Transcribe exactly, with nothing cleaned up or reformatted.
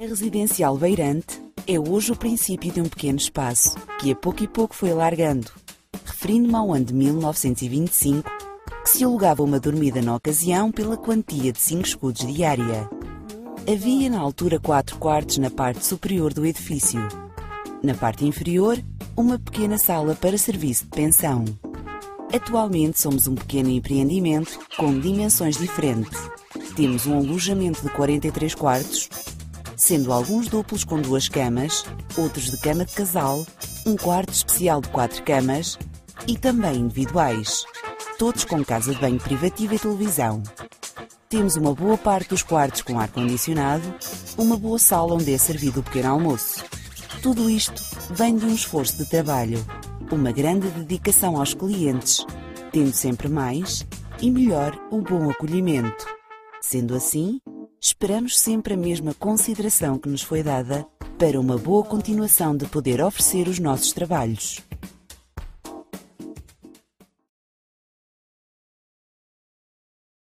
A Residencial Beirante é hoje o princípio de um pequeno espaço, que a pouco e pouco foi alargando, referindo-me ao ano de mil novecentos e vinte e cinco, que se alugava uma dormida na ocasião pela quantia de cinco escudos diária. Havia na altura quatro quartos na parte superior do edifício. Na parte inferior, uma pequena sala para serviço de pensão. Atualmente somos um pequeno empreendimento com dimensões diferentes. Temos um alojamento de quarenta e três quartos, sendo alguns duplos com duas camas, outros de cama de casal, um quarto especial de quatro camas e também individuais, todos com casa de banho privativa e televisão. Temos uma boa parte dos quartos com ar-condicionado, uma boa sala onde é servido o pequeno almoço. Tudo isto vem de um esforço de trabalho, uma grande dedicação aos clientes, tendo sempre mais e melhor um bom acolhimento. Sendo assim, esperamos sempre a mesma consideração que nos foi dada para uma boa continuação de poder oferecer os nossos trabalhos.